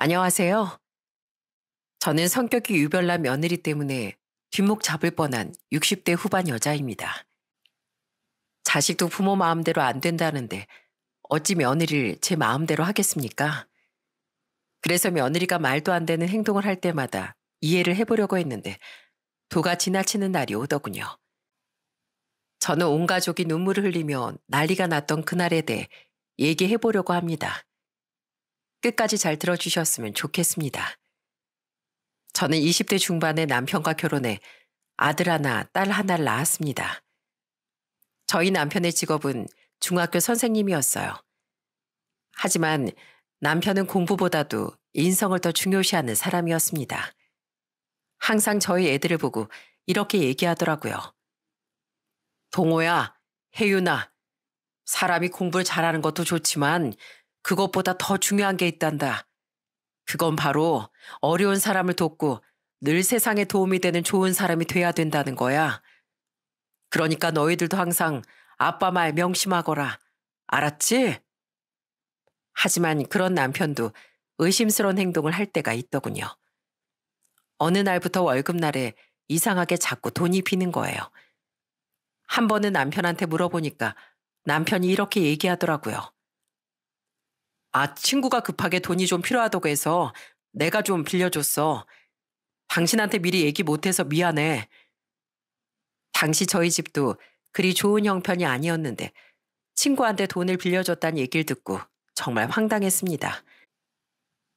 안녕하세요. 저는 성격이 유별난 며느리 때문에 뒷목 잡을 뻔한 60대 후반 여자입니다. 자식도 부모 마음대로 안 된다는데 어찌 며느리를 제 마음대로 하겠습니까? 그래서 며느리가 말도 안 되는 행동을 할 때마다 이해를 해보려고 했는데 도가 지나치는 날이 오더군요. 저는 온 가족이 눈물을 흘리며 난리가 났던 그날에 대해 얘기해보려고 합니다. 끝까지 잘 들어주셨으면 좋겠습니다. 저는 20대 중반에 남편과 결혼해 아들 하나, 딸 하나를 낳았습니다. 저희 남편의 직업은 중학교 선생님이었어요. 하지만 남편은 공부보다도 인성을 더 중요시하는 사람이었습니다. 항상 저희 애들을 보고 이렇게 얘기하더라고요. 동호야, 혜윤아, 사람이 공부를 잘하는 것도 좋지만 그것보다 더 중요한 게 있단다. 그건 바로 어려운 사람을 돕고 늘 세상에 도움이 되는 좋은 사람이 돼야 된다는 거야. 그러니까 너희들도 항상 아빠 말 명심하거라. 알았지? 하지만 그런 남편도 의심스러운 행동을 할 때가 있더군요. 어느 날부터 월급날에 이상하게 자꾸 돈이 비는 거예요. 한 번은 남편한테 물어보니까 남편이 이렇게 얘기하더라고요. 아, 친구가 급하게 돈이 좀 필요하다고 해서 내가 좀 빌려줬어. 당신한테 미리 얘기 못해서 미안해. 당시 저희 집도 그리 좋은 형편이 아니었는데 친구한테 돈을 빌려줬다는 얘기를 듣고 정말 황당했습니다.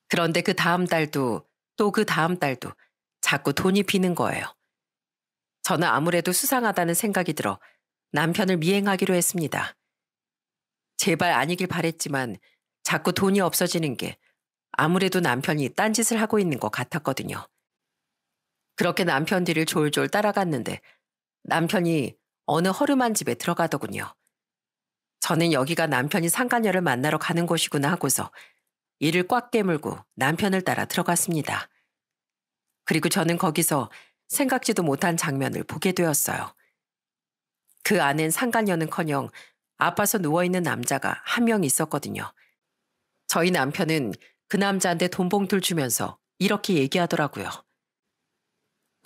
그런데 그 다음 달도 또 그 다음 달도 자꾸 돈이 비는 거예요. 저는 아무래도 수상하다는 생각이 들어 남편을 미행하기로 했습니다. 제발 아니길 바랬지만 자꾸 돈이 없어지는 게 아무래도 남편이 딴짓을 하고 있는 것 같았거든요. 그렇게 남편 뒤를 졸졸 따라갔는데 남편이 어느 허름한 집에 들어가더군요. 저는 여기가 남편이 상간녀를 만나러 가는 곳이구나 하고서 이를 꽉 깨물고 남편을 따라 들어갔습니다. 그리고 저는 거기서 생각지도 못한 장면을 보게 되었어요. 그 안엔 상간녀는커녕 아파서 누워있는 남자가 한 명 있었거든요. 저희 남편은 그 남자한테 돈 봉투를 주면서 이렇게 얘기하더라고요.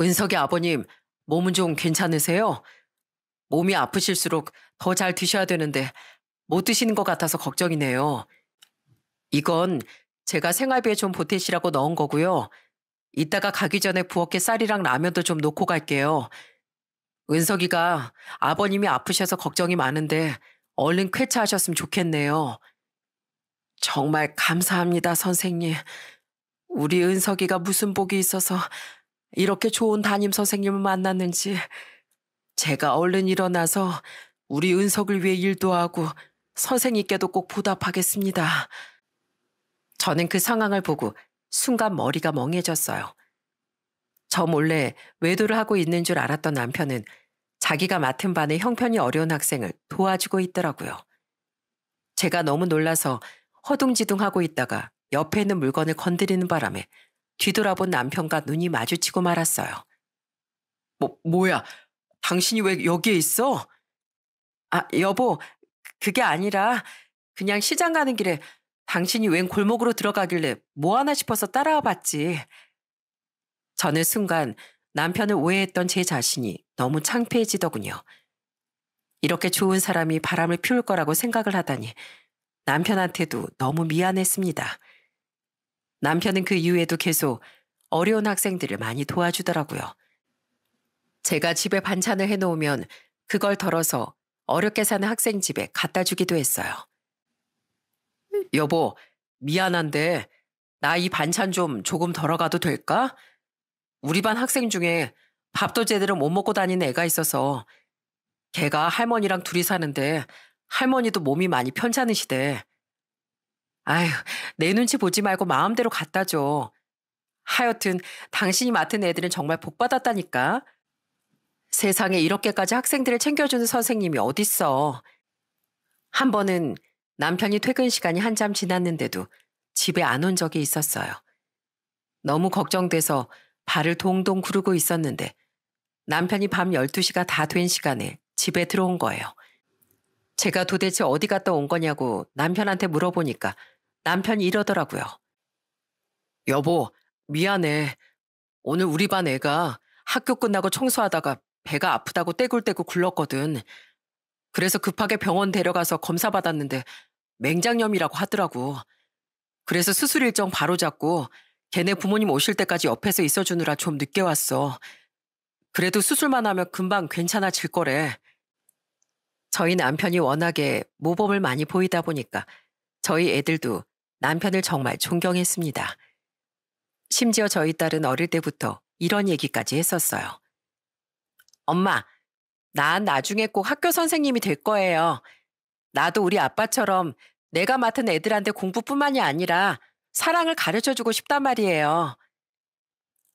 은석이 아버님, 몸은 좀 괜찮으세요? 몸이 아프실수록 더 잘 드셔야 되는데 못 드시는 것 같아서 걱정이네요. 이건 제가 생활비에 좀 보태시라고 넣은 거고요. 이따가 가기 전에 부엌에 쌀이랑 라면도 좀 놓고 갈게요. 은석이가 아버님이 아프셔서 걱정이 많은데 얼른 쾌차하셨으면 좋겠네요. 정말 감사합니다, 선생님. 우리 은석이가 무슨 복이 있어서 이렇게 좋은 담임 선생님을 만났는지. 제가 얼른 일어나서 우리 은석을 위해 일도 하고 선생님께도 꼭 보답하겠습니다. 저는 그 상황을 보고 순간 머리가 멍해졌어요. 저 몰래 외도를 하고 있는 줄 알았던 남편은 자기가 맡은 반에 형편이 어려운 학생을 도와주고 있더라고요. 제가 너무 놀라서 허둥지둥하고 있다가 옆에 있는 물건을 건드리는 바람에 뒤돌아본 남편과 눈이 마주치고 말았어요. 뭐야? 당신이 왜 여기에 있어? 아, 여보, 그게 아니라 그냥 시장 가는 길에 당신이 웬 골목으로 들어가길래 뭐 하나 싶어서 따라와 봤지. 저는 순간 남편을 오해했던 제 자신이 너무 창피해지더군요. 이렇게 좋은 사람이 바람을 피울 거라고 생각을 하다니 남편한테도 너무 미안했습니다. 남편은 그 이후에도 계속 어려운 학생들을 많이 도와주더라고요. 제가 집에 반찬을 해놓으면 그걸 덜어서 어렵게 사는 학생 집에 갖다 주기도 했어요. 여보, 미안한데 나 이 반찬 좀 조금 덜어가도 될까? 우리 반 학생 중에 밥도 제대로 못 먹고 다니는 애가 있어서 걔가 할머니랑 둘이 사는데 할머니도 몸이 많이 편찮으시대. 아휴, 내 눈치 보지 말고 마음대로 갖다 줘. 하여튼 당신이 맡은 애들은 정말 복받았다니까. 세상에 이렇게까지 학생들을 챙겨주는 선생님이 어딨어. 한 번은 남편이 퇴근 시간이 한참 지났는데도 집에 안 온 적이 있었어요. 너무 걱정돼서 발을 동동 구르고 있었는데 남편이 밤 12시가 다 된 시간에 집에 들어온 거예요. 제가 도대체 어디 갔다 온 거냐고 남편한테 물어보니까 남편이 이러더라고요. 여보, 미안해. 오늘 우리 반 애가 학교 끝나고 청소하다가 배가 아프다고 떼굴떼굴 굴렀거든. 그래서 급하게 병원 데려가서 검사 받았는데 맹장염이라고 하더라고. 그래서 수술 일정 바로 잡고 걔네 부모님 오실 때까지 옆에서 있어주느라 좀 늦게 왔어. 그래도 수술만 하면 금방 괜찮아질 거래. 저희 남편이 워낙에 모범을 많이 보이다 보니까 저희 애들도 남편을 정말 존경했습니다. 심지어 저희 딸은 어릴 때부터 이런 얘기까지 했었어요. 엄마, 난 나중에 꼭 학교 선생님이 될 거예요. 나도 우리 아빠처럼 내가 맡은 애들한테 공부뿐만이 아니라 사랑을 가르쳐주고 싶단 말이에요.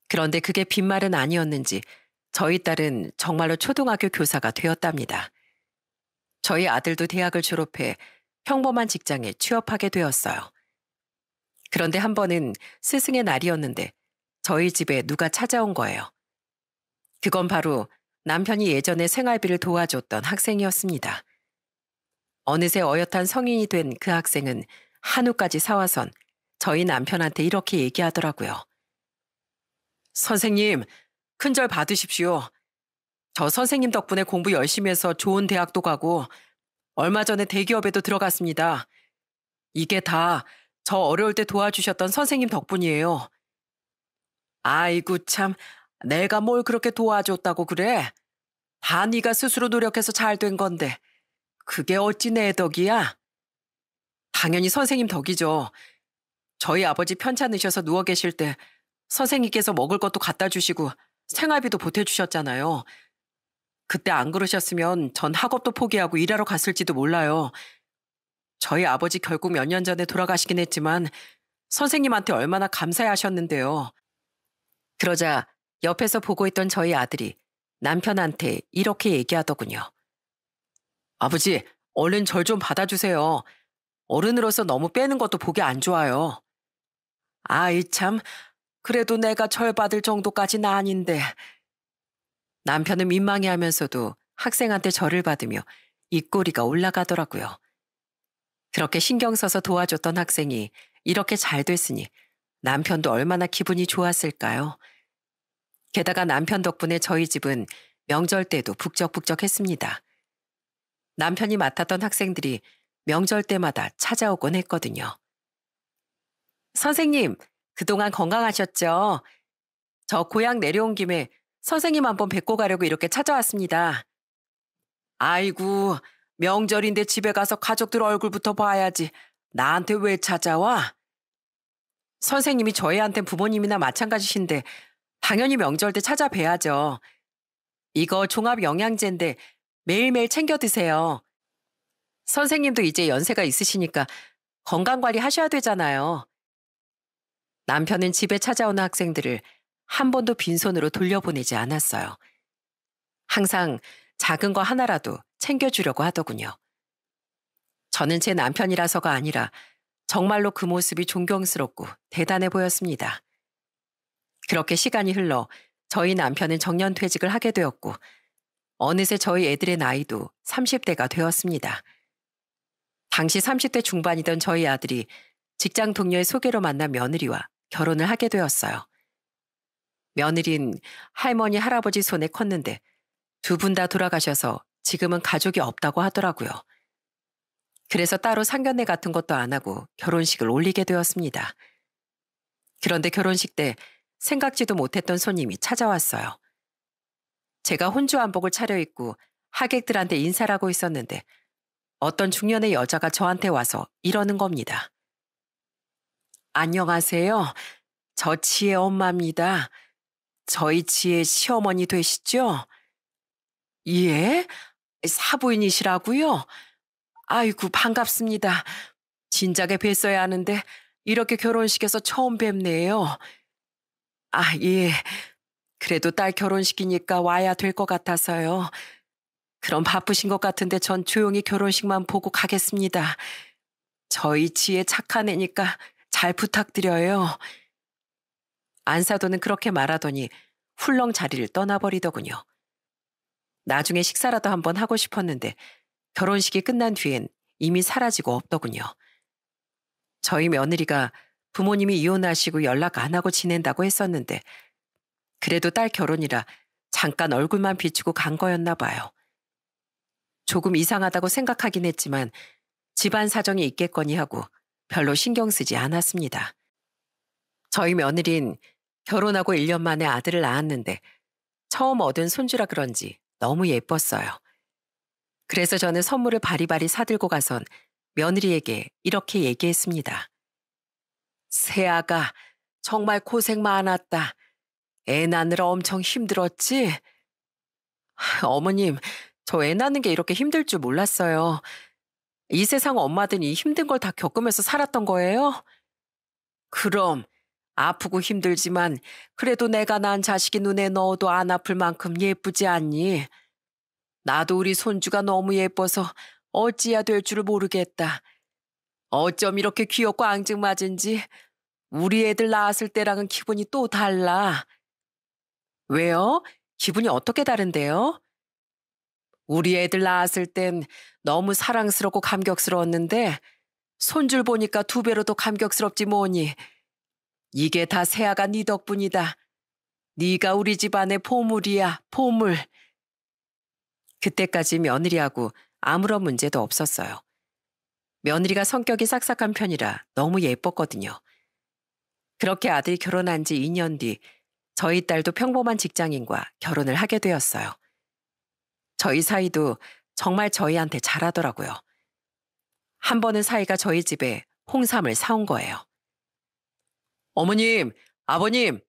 그런데 그게 빈말은 아니었는지 저희 딸은 정말로 초등학교 교사가 되었답니다. 저희 아들도 대학을 졸업해 평범한 직장에 취업하게 되었어요. 그런데 한 번은 스승의 날이었는데 저희 집에 누가 찾아온 거예요. 그건 바로 남편이 예전에 생활비를 도와줬던 학생이었습니다. 어느새 어엿한 성인이 된 그 학생은 한우까지 사와선 저희 남편한테 이렇게 얘기하더라고요. 선생님, 큰절 받으십시오. 저 선생님 덕분에 공부 열심히 해서 좋은 대학도 가고 얼마 전에 대기업에도 들어갔습니다. 이게 다 저 어려울 때 도와주셨던 선생님 덕분이에요. 아이고 참, 내가 뭘 그렇게 도와줬다고 그래? 다 네가 스스로 노력해서 잘 된 건데 그게 어찌 내 덕이야? 당연히 선생님 덕이죠. 저희 아버지 편찮으셔서 누워 계실 때 선생님께서 먹을 것도 갖다 주시고 생활비도 보태주셨잖아요. 그때 안 그러셨으면 전 학업도 포기하고 일하러 갔을지도 몰라요. 저희 아버지 결국 몇 년 전에 돌아가시긴 했지만 선생님한테 얼마나 감사해 하셨는데요. 그러자 옆에서 보고 있던 저희 아들이 남편한테 이렇게 얘기하더군요. 아버지, 얼른 절 좀 받아주세요. 어른으로서 너무 빼는 것도 보기 안 좋아요. 아이 참, 그래도 내가 절 받을 정도까지는 아닌데. 남편은 민망해하면서도 학생한테 절을 받으며 입꼬리가 올라가더라고요. 그렇게 신경 써서 도와줬던 학생이 이렇게 잘 됐으니 남편도 얼마나 기분이 좋았을까요? 게다가 남편 덕분에 저희 집은 명절 때도 북적북적했습니다. 남편이 맡았던 학생들이 명절 때마다 찾아오곤 했거든요. 선생님, 그동안 건강하셨죠? 저 고향 내려온 김에 선생님 한번 뵙고 가려고 이렇게 찾아왔습니다. 아이고, 명절인데 집에 가서 가족들 얼굴부터 봐야지. 나한테 왜 찾아와? 선생님이 저희한텐 부모님이나 마찬가지신데 당연히 명절 때 찾아뵈야죠. 이거 종합영양제인데 매일매일 챙겨 드세요. 선생님도 이제 연세가 있으시니까 건강관리 하셔야 되잖아요. 남편은 집에 찾아오는 학생들을 한 번도 빈손으로 돌려보내지 않았어요. 항상 작은 거 하나라도 챙겨주려고 하더군요. 저는 제 남편이라서가 아니라 정말로 그 모습이 존경스럽고 대단해 보였습니다. 그렇게 시간이 흘러 저희 남편은 정년퇴직을 하게 되었고 어느새 저희 애들의 나이도 30대가 되었습니다. 당시 30대 중반이던 저희 아들이 직장 동료의 소개로 만난 며느리와 결혼을 하게 되었어요. 며느린 할머니, 할아버지 손에 컸는데 두 분 다 돌아가셔서 지금은 가족이 없다고 하더라고요. 그래서 따로 상견례 같은 것도 안 하고 결혼식을 올리게 되었습니다. 그런데 결혼식 때 생각지도 못했던 손님이 찾아왔어요. 제가 혼주 한복을 차려입고 하객들한테 인사를 하고 있었는데 어떤 중년의 여자가 저한테 와서 이러는 겁니다. 안녕하세요. 저 지혜 엄마입니다. 저희 지혜 시어머니 되시죠? 예? 사부인이시라고요? 아이고, 반갑습니다. 진작에 뵀어야 하는데 이렇게 결혼식에서 처음 뵙네요. 아, 예. 그래도 딸 결혼식이니까 와야 될 것 같아서요. 그럼 바쁘신 것 같은데 전 조용히 결혼식만 보고 가겠습니다. 저희 지혜 착한 애니까 잘 부탁드려요. 안사도는 그렇게 말하더니 훌렁 자리를 떠나버리더군요. 나중에 식사라도 한번 하고 싶었는데 결혼식이 끝난 뒤엔 이미 사라지고 없더군요. 저희 며느리가 부모님이 이혼하시고 연락 안 하고 지낸다고 했었는데 그래도 딸 결혼이라 잠깐 얼굴만 비추고 간 거였나 봐요. 조금 이상하다고 생각하긴 했지만 집안 사정이 있겠거니 하고 별로 신경 쓰지 않았습니다. 저희 며느린 결혼하고 1년 만에 아들을 낳았는데 처음 얻은 손주라 그런지 너무 예뻤어요. 그래서 저는 선물을 바리바리 사들고 가선 며느리에게 이렇게 얘기했습니다. 새아가 정말 고생 많았다. 애 낳느라 엄청 힘들었지? 어머님, 저 애 낳는 게 이렇게 힘들 줄 몰랐어요. 이 세상 엄마들이 힘든 걸 다 겪으면서 살았던 거예요? 그럼 아프고 힘들지만 그래도 내가 낳은 자식이 눈에 넣어도 안 아플 만큼 예쁘지 않니? 나도 우리 손주가 너무 예뻐서 어찌해야 될 줄 모르겠다. 어쩜 이렇게 귀엽고 앙증맞은지 우리 애들 낳았을 때랑은 기분이 또 달라. 왜요? 기분이 어떻게 다른데요? 우리 애들 낳았을 땐 너무 사랑스럽고 감격스러웠는데 손줄 보니까 2배로 더 감격스럽지 뭐니. 이게 다 새아가 네 덕분이다. 네가 우리 집안의 보물이야, 보물. 그때까지 며느리하고 아무런 문제도 없었어요. 며느리가 성격이 싹싹한 편이라 너무 예뻤거든요. 그렇게 아들이 결혼한 지 2년 뒤 저희 딸도 평범한 직장인과 결혼을 하게 되었어요. 저희 사이도 정말 저희한테 잘하더라고요. 한 번은 사이가 저희 집에 홍삼을 사온 거예요. 어머님, 아버님,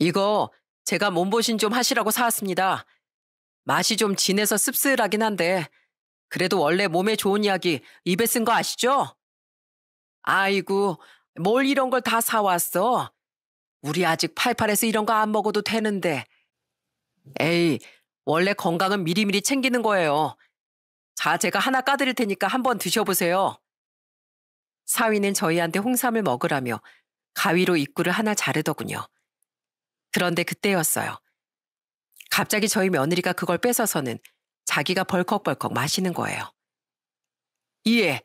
이거 제가 몸보신 좀 하시라고 사왔습니다. 맛이 좀 진해서 씁쓸하긴 한데 그래도 원래 몸에 좋은 약이 입에 쓴 거 아시죠? 아이고, 뭘 이런 걸 다 사왔어. 우리 아직 팔팔해서 이런 거 안 먹어도 되는데. 에이, 원래 건강은 미리미리 챙기는 거예요. 자, 제가 하나 까드릴 테니까 한번 드셔보세요. 사위는 저희한테 홍삼을 먹으라며 가위로 입구를 하나 자르더군요. 그런데 그때였어요. 갑자기 저희 며느리가 그걸 뺏어서는 자기가 벌컥벌컥 마시는 거예요. 얘,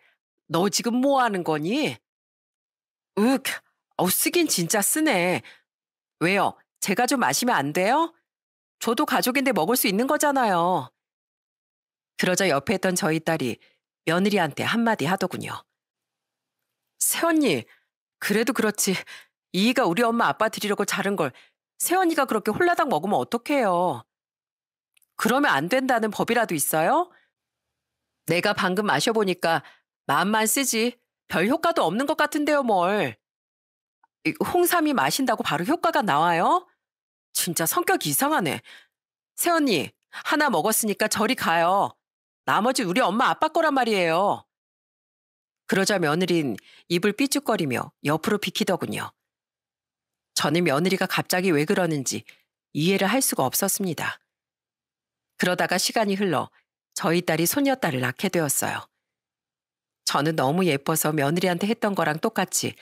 너 지금 뭐 하는 거니? 윽, 쓰긴 진짜 쓰네. 왜요? 제가 좀 마시면 안 돼요? 저도 가족인데 먹을 수 있는 거잖아요. 그러자 옆에 있던 저희 딸이 며느리한테 한마디 하더군요. 새언니, 그래도 그렇지. 이이가 우리 엄마 아빠 드리려고 자른 걸 새언니가 그렇게 홀라당 먹으면 어떡해요. 그러면 안 된다는 법이라도 있어요? 내가 방금 마셔보니까 맘만 쓰지 별 효과도 없는 것 같은데요, 뭘. 홍삼이 마신다고 바로 효과가 나와요? 진짜 성격이 이상하네. 새언니, 하나 먹었으니까 저리 가요. 나머지 우리 엄마 아빠 거란 말이에요. 그러자 며느린 입을 삐죽거리며 옆으로 비키더군요. 저는 며느리가 갑자기 왜 그러는지 이해를 할 수가 없었습니다. 그러다가 시간이 흘러 저희 딸이 손녀딸을 낳게 되었어요. 저는 너무 예뻐서 며느리한테 했던 거랑 똑같이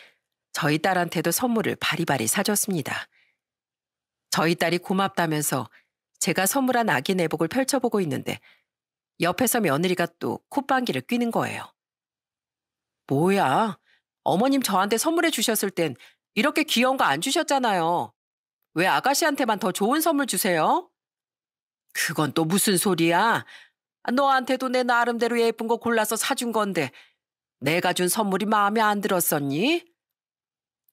저희 딸한테도 선물을 바리바리 사줬습니다. 저희 딸이 고맙다면서 제가 선물한 아기 내복을 펼쳐보고 있는데 옆에서 며느리가 또 콧방귀를 뀌는 거예요. 뭐야, 어머님 저한테 선물해 주셨을 땐 이렇게 귀여운 거 안 주셨잖아요. 왜 아가씨한테만 더 좋은 선물 주세요? 그건 또 무슨 소리야. 너한테도 내 나름대로 예쁜 거 골라서 사준 건데 내가 준 선물이 마음에 안 들었었니?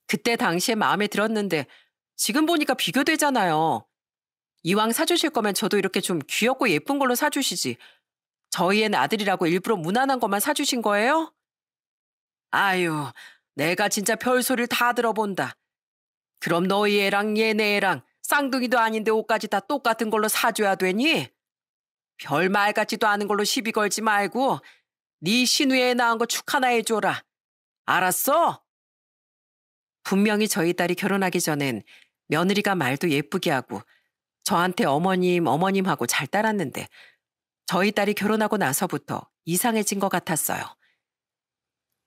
그때 당시에 마음에 들었는데 지금 보니까 비교되잖아요. 이왕 사주실 거면 저도 이렇게 좀 귀엽고 예쁜 걸로 사주시지. 저희 애는 아들이라고 일부러 무난한 것만 사주신 거예요? 아유, 내가 진짜 별소리를 다 들어본다. 그럼 너희 애랑 얘네 애랑 쌍둥이도 아닌데 옷까지 다 똑같은 걸로 사줘야 되니? 별 말 같지도 않은 걸로 시비 걸지 말고 네 시누이에 낳은 거 축 하나 해줘라. 알았어? 분명히 저희 딸이 결혼하기 전엔 며느리가 말도 예쁘게 하고 저한테 어머님, 어머님 하고 잘 따랐는데 저희 딸이 결혼하고 나서부터 이상해진 것 같았어요.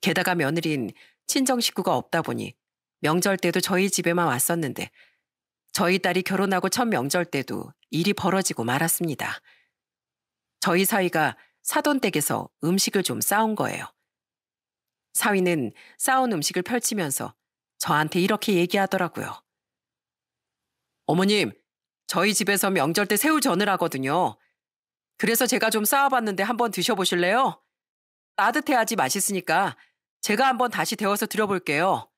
게다가 며느린 친정 식구가 없다 보니 명절 때도 저희 집에만 왔었는데 저희 딸이 결혼하고 첫 명절 때도 일이 벌어지고 말았습니다. 저희 사위가 사돈 댁에서 음식을 좀 싸온 거예요. 사위는 싸온 음식을 펼치면서 저한테 이렇게 얘기하더라고요. 어머님, 저희 집에서 명절 때 새우전을 하거든요. 그래서 제가 좀 쌓아봤는데 한번 드셔보실래요? 따뜻해야지 맛있으니까 제가 한번 다시 데워서 드려볼게요.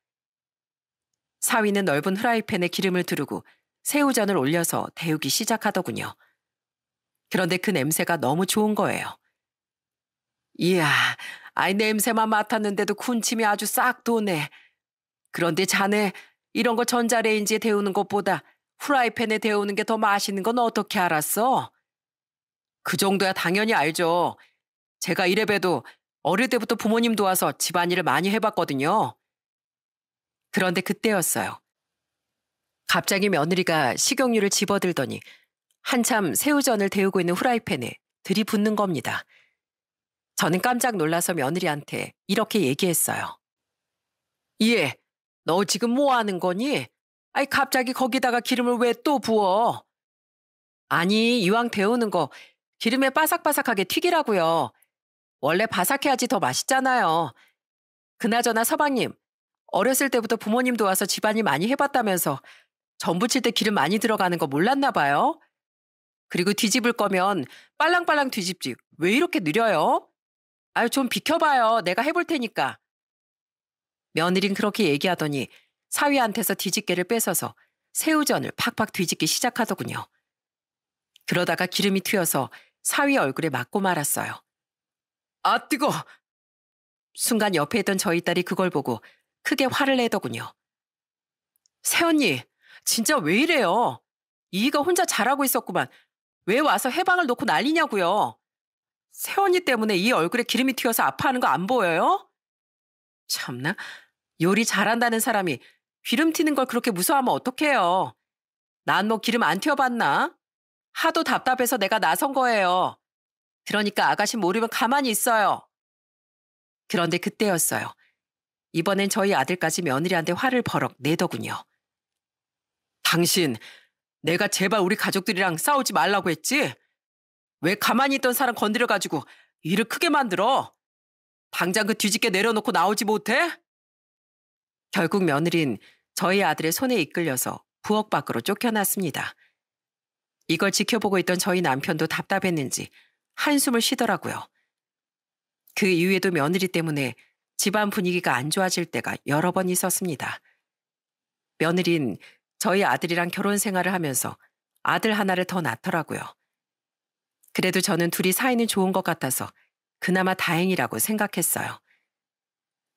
사위는 넓은 후라이팬에 기름을 두르고 새우전을 올려서 데우기 시작하더군요. 그런데 그 냄새가 너무 좋은 거예요. 이야, 아이 냄새만 맡았는데도 군침이 아주 싹 도네. 그런데 자네, 이런 거 전자레인지에 데우는 것보다 후라이팬에 데우는 게 더 맛있는 건 어떻게 알았어? 그 정도야 당연히 알죠. 제가 이래봬도 어릴 때부터 부모님 도와서 집안일을 많이 해봤거든요. 그런데 그때였어요. 갑자기 며느리가 식용유를 집어들더니 한참 새우전을 데우고 있는 후라이팬에 들이붓는 겁니다. 저는 깜짝 놀라서 며느리한테 이렇게 얘기했어요. 예, 너 지금 뭐 하는 거니? 아이 갑자기 거기다가 기름을 왜 또 부어? 아니, 이왕 데우는 거 기름에 바삭바삭하게 튀기라고요. 원래 바삭해야지 더 맛있잖아요. 그나저나 서방님, 어렸을 때부터 부모님 도와서 집안일 많이 해봤다면서 전 부칠 때 기름 많이 들어가는 거 몰랐나 봐요. 그리고 뒤집을 거면 빨랑빨랑 뒤집지 왜 이렇게 느려요? 아유, 좀 비켜봐요. 내가 해볼 테니까. 며느린 그렇게 얘기하더니 사위한테서 뒤집개를 뺏어서 새우전을 팍팍 뒤집기 시작하더군요. 그러다가 기름이 튀어서 사위 얼굴에 맞고 말았어요. 아, 뜨거! 순간 옆에 있던 저희 딸이 그걸 보고 크게 화를 내더군요. 새언니, 진짜 왜 이래요? 이이가 혼자 잘하고 있었구만. 왜 와서 해방을 놓고 난리냐고요. 새언니 때문에 이 얼굴에 기름이 튀어서 아파하는 거 안 보여요? 참나, 요리 잘한다는 사람이 기름 튀는 걸 그렇게 무서워하면 어떡해요. 난 뭐 기름 안 튀어봤나? 하도 답답해서 내가 나선 거예요. 그러니까 아가씨 모르면 가만히 있어요. 그런데 그때였어요. 이번엔 저희 아들까지 며느리한테 화를 버럭 내더군요. 당신, 내가 제발 우리 가족들이랑 싸우지 말라고 했지? 왜 가만히 있던 사람 건드려가지고 일을 크게 만들어? 당장 그 뒤집개 내려놓고 나오지 못해? 결국 며느린 저희 아들의 손에 이끌려서 부엌 밖으로 쫓겨났습니다. 이걸 지켜보고 있던 저희 남편도 답답했는지 한숨을 쉬더라고요. 그 이후에도 며느리 때문에 집안 분위기가 안 좋아질 때가 여러 번 있었습니다. 며느린 저희 아들이랑 결혼 생활을 하면서 아들 하나를 더 낳더라고요. 그래도 저는 둘이 사이는 좋은 것 같아서 그나마 다행이라고 생각했어요.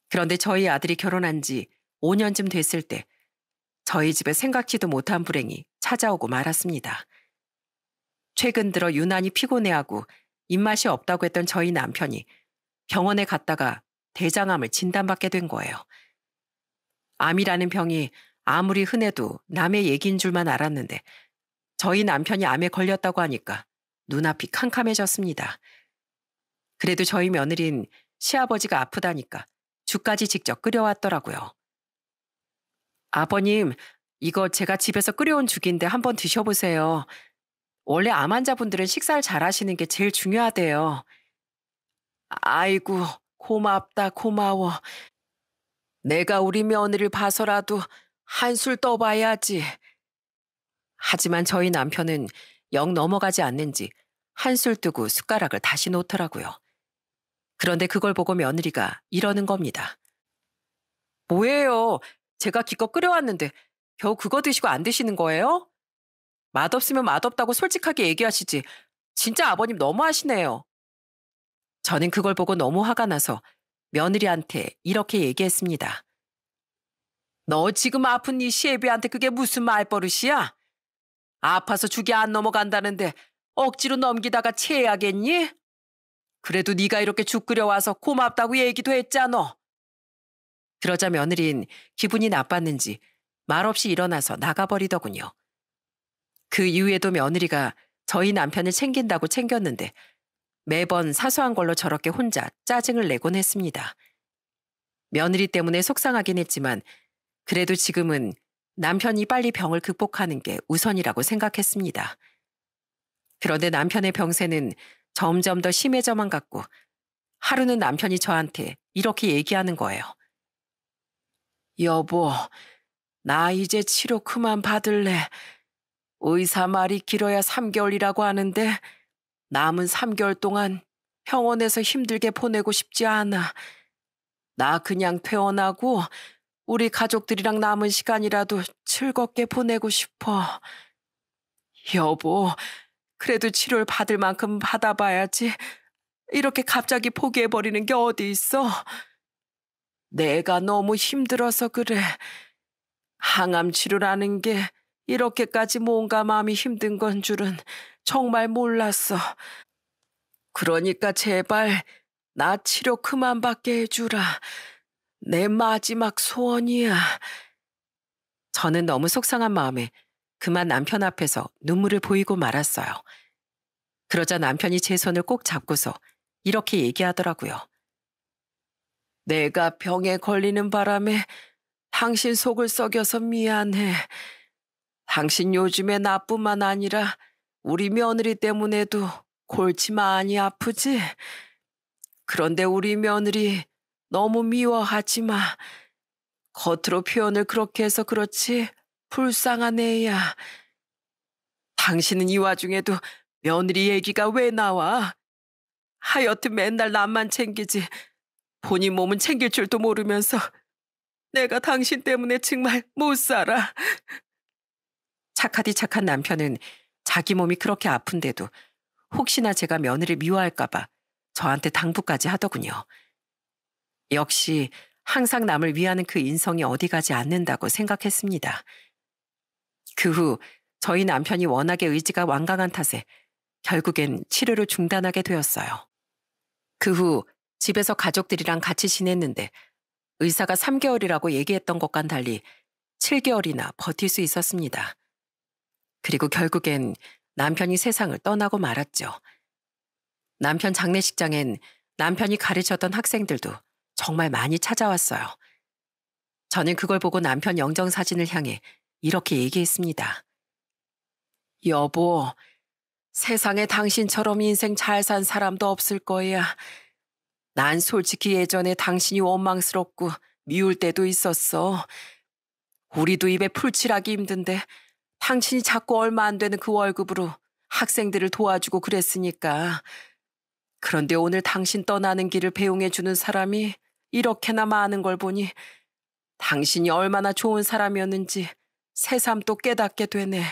그런데 저희 아들이 결혼한 지 5년쯤 됐을 때 저희 집에 생각지도 못한 불행이 찾아오고 말았습니다. 최근 들어 유난히 피곤해하고 입맛이 없다고 했던 저희 남편이 병원에 갔다가 대장암을 진단받게 된 거예요. 암이라는 병이 아무리 흔해도 남의 얘기인 줄만 알았는데 저희 남편이 암에 걸렸다고 하니까 눈앞이 캄캄해졌습니다. 그래도 저희 며느린 시아버지가 아프다니까 죽까지 직접 끓여왔더라고요. 아버님, 이거 제가 집에서 끓여온 죽인데 한번 드셔보세요. 원래 암 환자분들은 식사를 잘하시는 게 제일 중요하대요. 아이고, 고맙다, 고마워. 내가 우리 며느리를 봐서라도 한술 떠봐야지. 하지만 저희 남편은 영 넘어가지 않는지 한술 뜨고 숟가락을 다시 놓더라고요. 그런데 그걸 보고 며느리가 이러는 겁니다. 뭐예요? 제가 기껏 끓여왔는데 겨우 그거 드시고 안 드시는 거예요? 맛없으면 맛없다고 솔직하게 얘기하시지. 진짜 아버님 너무하시네요. 저는 그걸 보고 너무 화가 나서 며느리한테 이렇게 얘기했습니다. 너 지금 아픈 이 시애비한테 그게 무슨 말버릇이야? 아파서 죽이 안 넘어간다는데 억지로 넘기다가 체해야겠니? 그래도 네가 이렇게 죽 끓여와서 고맙다고 얘기도 했잖아. 그러자 며느린 기분이 나빴는지 말없이 일어나서 나가버리더군요. 그 이후에도 며느리가 저희 남편을 챙긴다고 챙겼는데 매번 사소한 걸로 저렇게 혼자 짜증을 내곤 했습니다. 며느리 때문에 속상하긴 했지만 그래도 지금은 남편이 빨리 병을 극복하는 게 우선이라고 생각했습니다. 그런데 남편의 병세는 점점 더 심해져만 갔고 하루는 남편이 저한테 이렇게 얘기하는 거예요. 여보, 나 이제 치료 그만 받을래. 의사 말이 길어야 3개월이라고 하는데 남은 3개월 동안 병원에서 힘들게 보내고 싶지 않아. 나 그냥 퇴원하고 우리 가족들이랑 남은 시간이라도 즐겁게 보내고 싶어. 여보, 그래도 치료를 받을 만큼 받아봐야지. 이렇게 갑자기 포기해버리는 게 어디 있어? 내가 너무 힘들어서 그래. 항암 치료라는 게 이렇게까지 몸과 마음이 힘든 건 줄은 정말 몰랐어. 그러니까 제발 나 치료 그만 받게 해주라. 내 마지막 소원이야. 저는 너무 속상한 마음에 그만 남편 앞에서 눈물을 보이고 말았어요. 그러자 남편이 제 손을 꼭 잡고서 이렇게 얘기하더라고요. 내가 병에 걸리는 바람에 당신 속을 썩여서 미안해. 당신 요즘에 나뿐만 아니라 우리 며느리 때문에도 골치 많이 아프지? 그런데 우리 며느리 너무 미워하지 마. 겉으로 표현을 그렇게 해서 그렇지 불쌍한 애야. 당신은 이 와중에도 며느리 얘기가 왜 나와? 하여튼 맨날 남만 챙기지 본인 몸은 챙길 줄도 모르면서 내가 당신 때문에 정말 못 살아. 착하디 착한 남편은 자기 몸이 그렇게 아픈데도 혹시나 제가 며느리를 미워할까봐 저한테 당부까지 하더군요. 역시 항상 남을 위하는 그 인성이 어디 가지 않는다고 생각했습니다. 그 후 저희 남편이 워낙에 의지가 완강한 탓에 결국엔 치료를 중단하게 되었어요. 그 후 집에서 가족들이랑 같이 지냈는데 의사가 3개월이라고 얘기했던 것과는 달리 7개월이나 버틸 수 있었습니다. 그리고 결국엔 남편이 세상을 떠나고 말았죠. 남편 장례식장엔 남편이 가르쳤던 학생들도 정말 많이 찾아왔어요. 저는 그걸 보고 남편 영정사진을 향해 이렇게 얘기했습니다. 여보, 세상에 당신처럼 인생 잘 산 사람도 없을 거야. 난 솔직히 예전에 당신이 원망스럽고 미울 때도 있었어. 우리도 입에 풀칠하기 힘든데 당신이 자꾸 얼마 안 되는 그 월급으로 학생들을 도와주고 그랬으니까. 그런데 오늘 당신 떠나는 길을 배웅해주는 사람이 이렇게나 많은 걸 보니 당신이 얼마나 좋은 사람이었는지 새삼 또 깨닫게 되네.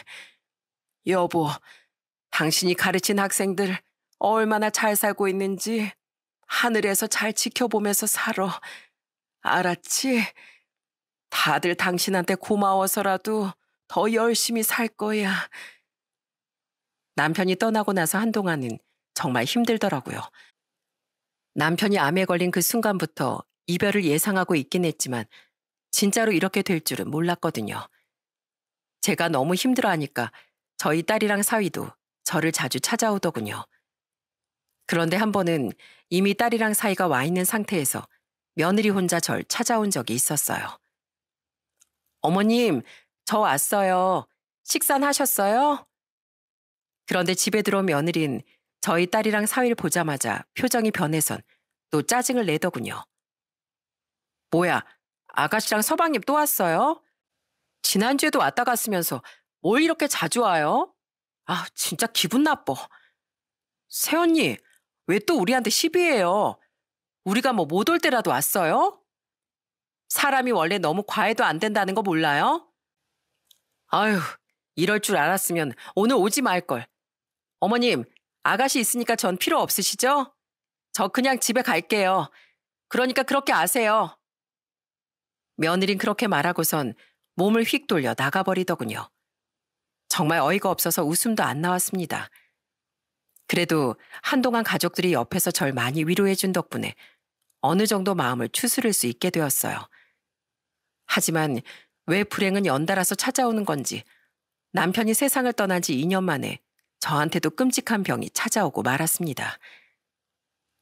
여보, 당신이 가르친 학생들 얼마나 잘 살고 있는지 하늘에서 잘 지켜보면서 살아. 알았지? 다들 당신한테 고마워서라도 더 열심히 살 거야. 남편이 떠나고 나서 한동안은 정말 힘들더라고요. 남편이 암에 걸린 그 순간부터 이별을 예상하고 있긴 했지만 진짜로 이렇게 될 줄은 몰랐거든요. 제가 너무 힘들어하니까 저희 딸이랑 사위도 저를 자주 찾아오더군요. 그런데 한 번은 이미 딸이랑 사위가 와 있는 상태에서 며느리 혼자 절 찾아온 적이 있었어요. 어머님, 저 왔어요. 식사는 하셨어요? 그런데 집에 들어온 며느린 저희 딸이랑 사위를 보자마자 표정이 변해선 또 짜증을 내더군요. 뭐야, 아가씨랑 서방님 또 왔어요? 지난주에도 왔다 갔으면서 뭘 이렇게 자주 와요? 아, 진짜 기분 나빠. 새언니, 왜 또 우리한테 시비해요? 우리가 뭐 못 올 때라도 왔어요? 사람이 원래 너무 과해도 안 된다는 거 몰라요? 아휴, 이럴 줄 알았으면 오늘 오지 말걸. 어머님, 아가씨 있으니까 전 필요 없으시죠? 저 그냥 집에 갈게요. 그러니까 그렇게 아세요. 며느린 그렇게 말하고선 몸을 휙 돌려 나가버리더군요. 정말 어이가 없어서 웃음도 안 나왔습니다. 그래도 한동안 가족들이 옆에서 절 많이 위로해준 덕분에 어느 정도 마음을 추스를 수 있게 되었어요. 하지만 왜 불행은 연달아서 찾아오는 건지 남편이 세상을 떠난 지 2년 만에 저한테도 끔찍한 병이 찾아오고 말았습니다.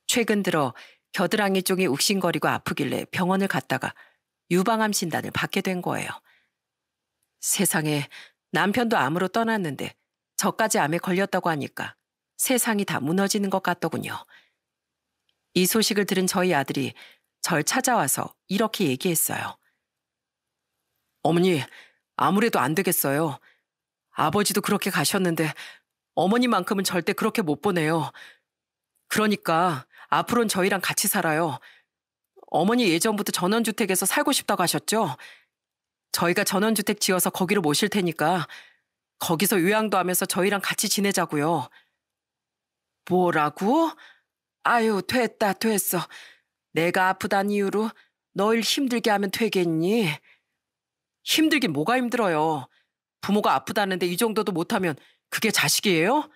최근 들어 겨드랑이 쪽이 욱신거리고 아프길래 병원을 갔다가 유방암 진단을 받게 된 거예요. 세상에 남편도 암으로 떠났는데 저까지 암에 걸렸다고 하니까 세상이 다 무너지는 것 같더군요. 이 소식을 들은 저희 아들이 절 찾아와서 이렇게 얘기했어요. 어머니, 아무래도 안 되겠어요. 아버지도 그렇게 가셨는데 어머니만큼은 절대 그렇게 못 보내요. 그러니까 앞으로는 저희랑 같이 살아요. 어머니 예전부터 전원주택에서 살고 싶다고 하셨죠? 저희가 전원주택 지어서 거기로 모실 테니까 거기서 요양도 하면서 저희랑 같이 지내자고요. 뭐라고? 아유, 됐다, 됐어. 내가 아프단 이유로 널 힘들게 하면 되겠니? 힘들긴 뭐가 힘들어요. 부모가 아프다는데 이 정도도 못하면 그게 자식이에요?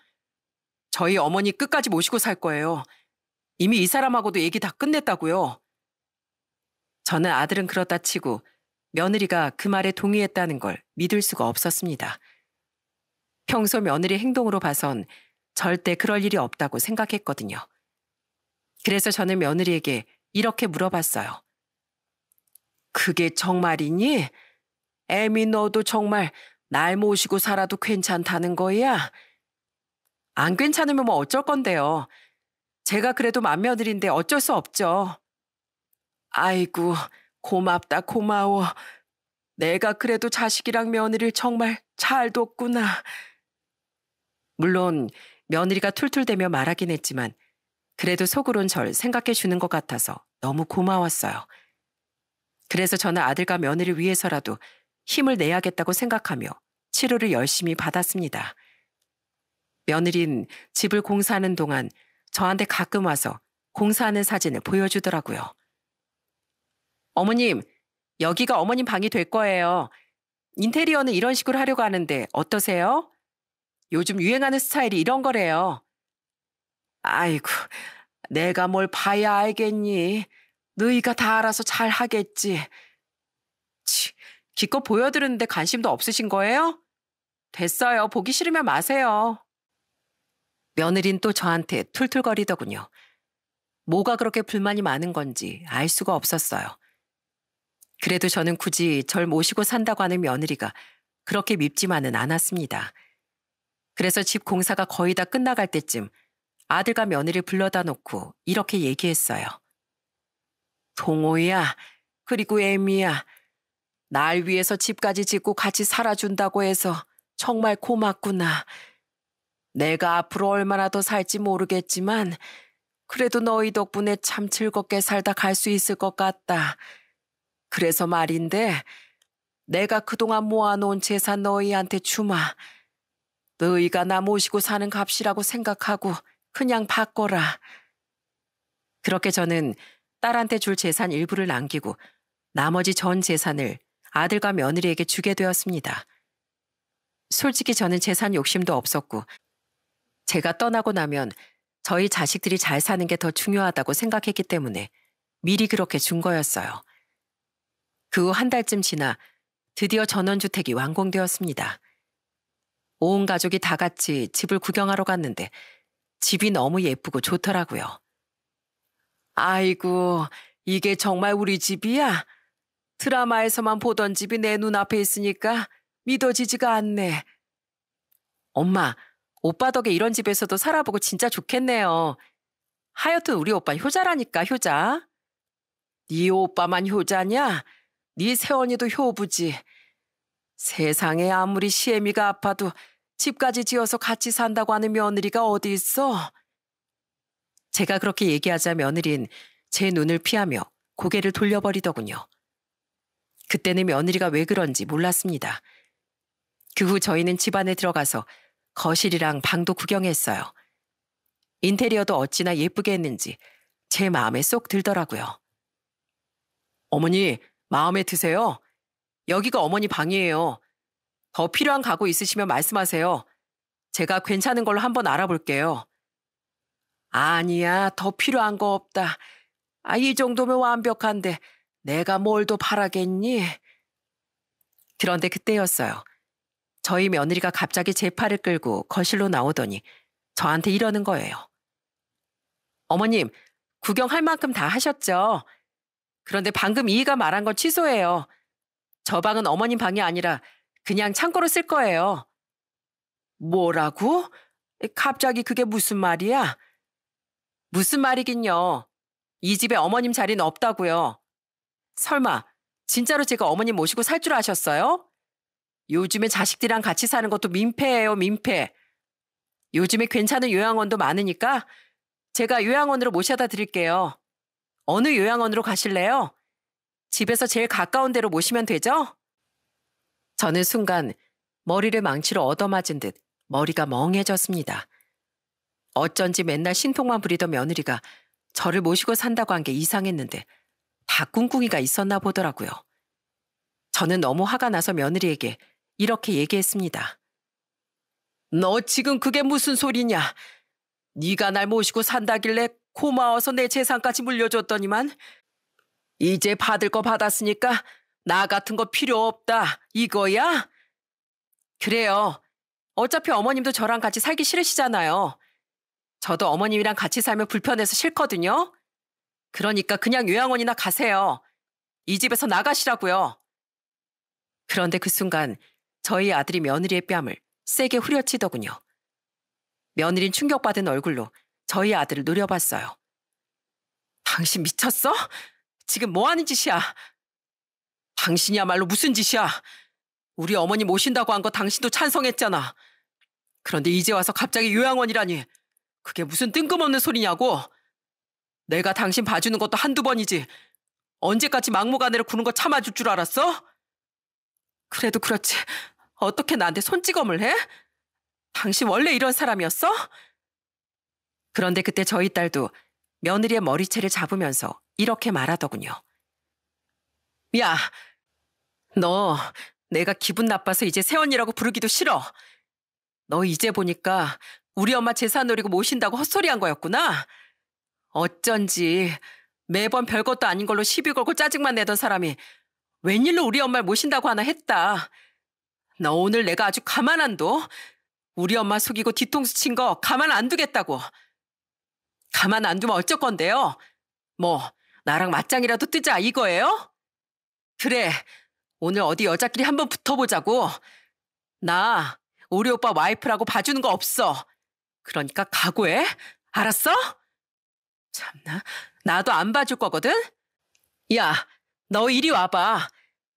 저희 어머니 끝까지 모시고 살 거예요. 이미 이 사람하고도 얘기 다 끝냈다고요. 저는 아들은 그렇다 치고 며느리가 그 말에 동의했다는 걸 믿을 수가 없었습니다. 평소 며느리 행동으로 봐선 절대 그럴 일이 없다고 생각했거든요. 그래서 저는 며느리에게 이렇게 물어봤어요. 그게 정말이니? 애미 너도 정말 날 모시고 살아도 괜찮다는 거야? 안 괜찮으면 뭐 어쩔 건데요. 제가 그래도 맏며느리인데 어쩔 수 없죠. 아이고, 고맙다, 고마워. 내가 그래도 자식이랑 며느리를 정말 잘 뒀구나. 물론 며느리가 툴툴대며 말하긴 했지만 그래도 속으론 절 생각해 주는 것 같아서 너무 고마웠어요. 그래서 저는 아들과 며느리를 위해서라도 힘을 내야겠다고 생각하며 치료를 열심히 받았습니다. 며느린 집을 공사하는 동안 저한테 가끔 와서 공사하는 사진을 보여주더라고요. 어머님, 여기가 어머님 방이 될 거예요. 인테리어는 이런 식으로 하려고 하는데 어떠세요? 요즘 유행하는 스타일이 이런 거래요. 아이고, 내가 뭘 봐야 알겠니? 너희가 다 알아서 잘 하겠지. 치, 기껏 보여드렸는데 관심도 없으신 거예요? 됐어요. 보기 싫으면 마세요. 며느린 또 저한테 툴툴거리더군요. 뭐가 그렇게 불만이 많은 건지 알 수가 없었어요. 그래도 저는 굳이 절 모시고 산다고 하는 며느리가 그렇게 밉지만은 않았습니다. 그래서 집 공사가 거의 다 끝나갈 때쯤 아들과 며느리를 불러다 놓고 이렇게 얘기했어요. 동호야, 그리고 애미야, 날 위해서 집까지 짓고 같이 살아준다고 해서 정말 고맙구나. 내가 앞으로 얼마나 더 살지 모르겠지만 그래도 너희 덕분에 참 즐겁게 살다 갈 수 있을 것 같다. 그래서 말인데 내가 그동안 모아놓은 재산 너희한테 주마. 너희가 나 모시고 사는 값이라고 생각하고 그냥 바꿔라. 그렇게 저는 딸한테 줄 재산 일부를 남기고 나머지 전 재산을 아들과 며느리에게 주게 되었습니다. 솔직히 저는 재산 욕심도 없었고 제가 떠나고 나면 저희 자식들이 잘 사는 게 더 중요하다고 생각했기 때문에 미리 그렇게 준 거였어요. 그 후 한 달쯤 지나 드디어 전원주택이 완공되었습니다. 온 가족이 다 같이 집을 구경하러 갔는데 집이 너무 예쁘고 좋더라고요. 아이고, 이게 정말 우리 집이야? 드라마에서만 보던 집이 내 눈앞에 있으니까 믿어지지가 않네. 엄마, 오빠 덕에 이런 집에서도 살아보고 진짜 좋겠네요. 하여튼 우리 오빠 효자라니까, 효자. 네 오빠만 효자냐? 네 세원이도 효부지. 세상에 아무리 시애미가 아파도 집까지 지어서 같이 산다고 하는 며느리가 어디 있어? 제가 그렇게 얘기하자 며느린 제 눈을 피하며 고개를 돌려버리더군요. 그때는 며느리가 왜 그런지 몰랐습니다. 그 후 저희는 집안에 들어가서 거실이랑 방도 구경했어요. 인테리어도 어찌나 예쁘게 했는지 제 마음에 쏙 들더라고요. 어머니, 마음에 드세요? 여기가 어머니 방이에요. 더 필요한 가구 있으시면 말씀하세요. 제가 괜찮은 걸로 한번 알아볼게요. 아니야, 더 필요한 거 없다. 아, 이 정도면 완벽한데 내가 뭘 더 바라겠니? 그런데 그때였어요. 저희 며느리가 갑자기 제 팔을 끌고 거실로 나오더니 저한테 이러는 거예요. 어머님, 구경할 만큼 다 하셨죠? 그런데 방금 이희가 말한 건 취소해요. 저 방은 어머님 방이 아니라 그냥 창고로 쓸 거예요. 뭐라고? 갑자기 그게 무슨 말이야? 무슨 말이긴요. 이 집에 어머님 자리는 없다고요. 설마 진짜로 제가 어머님 모시고 살 줄 아셨어요? 요즘에 자식들이랑 같이 사는 것도 민폐예요, 민폐. 요즘에 괜찮은 요양원도 많으니까 제가 요양원으로 모셔다 드릴게요. 어느 요양원으로 가실래요? 집에서 제일 가까운 데로 모시면 되죠? 저는 순간 머리를 망치로 얻어맞은 듯 머리가 멍해졌습니다. 어쩐지 맨날 신통만 부리던 며느리가 저를 모시고 산다고 한 게 이상했는데 다 꿍꿍이가 있었나 보더라고요. 저는 너무 화가 나서 며느리에게 이렇게 얘기했습니다. 너 지금 그게 무슨 소리냐? 네가 날 모시고 산다길래 고마워서 내 재산까지 물려줬더니만 이제 받을 거 받았으니까 나 같은 거 필요 없다 이거야? 그래요. 어차피 어머님도 저랑 같이 살기 싫으시잖아요. 저도 어머님이랑 같이 살면 불편해서 싫거든요. 그러니까 그냥 요양원이나 가세요. 이 집에서 나가시라고요. 그런데 그 순간 저희 아들이 며느리의 뺨을 세게 후려치더군요. 며느린 충격받은 얼굴로 저희 아들을 노려봤어요. 당신 미쳤어? 지금 뭐 하는 짓이야? 당신이야말로 무슨 짓이야? 우리 어머니 모신다고 한 거 당신도 찬성했잖아. 그런데 이제 와서 갑자기 요양원이라니. 그게 무슨 뜬금없는 소리냐고. 내가 당신 봐주는 것도 한두 번이지. 언제까지 막무가내로 구는 거 참아줄 줄 알았어? 그래도 그렇지. 어떻게 나한테 손찌검을 해? 당신 원래 이런 사람이었어? 그런데 그때 저희 딸도 며느리의 머리채를 잡으면서 이렇게 말하더군요. 야, 너 내가 기분 나빠서 이제 새언니라고 부르기도 싫어. 너 이제 보니까 우리 엄마 재산 노리고 모신다고 헛소리한 거였구나. 어쩐지 매번 별것도 아닌 걸로 시비 걸고 짜증만 내던 사람이 웬일로 우리 엄마를 모신다고 하나 했다. 너 오늘 내가 아주 가만 안 둬. 우리 엄마 속이고 뒤통수 친 거 가만 안 두겠다고. 가만 안 두면 어쩔 건데요? 뭐 나랑 맞짱이라도 뜨자 이거예요? 그래, 오늘 어디 여자끼리 한번 붙어보자고. 나 우리 오빠 와이프라고 봐주는 거 없어. 그러니까 각오해. 알았어? 참나, 나도 안 봐줄 거거든? 야, 너 이리 와봐.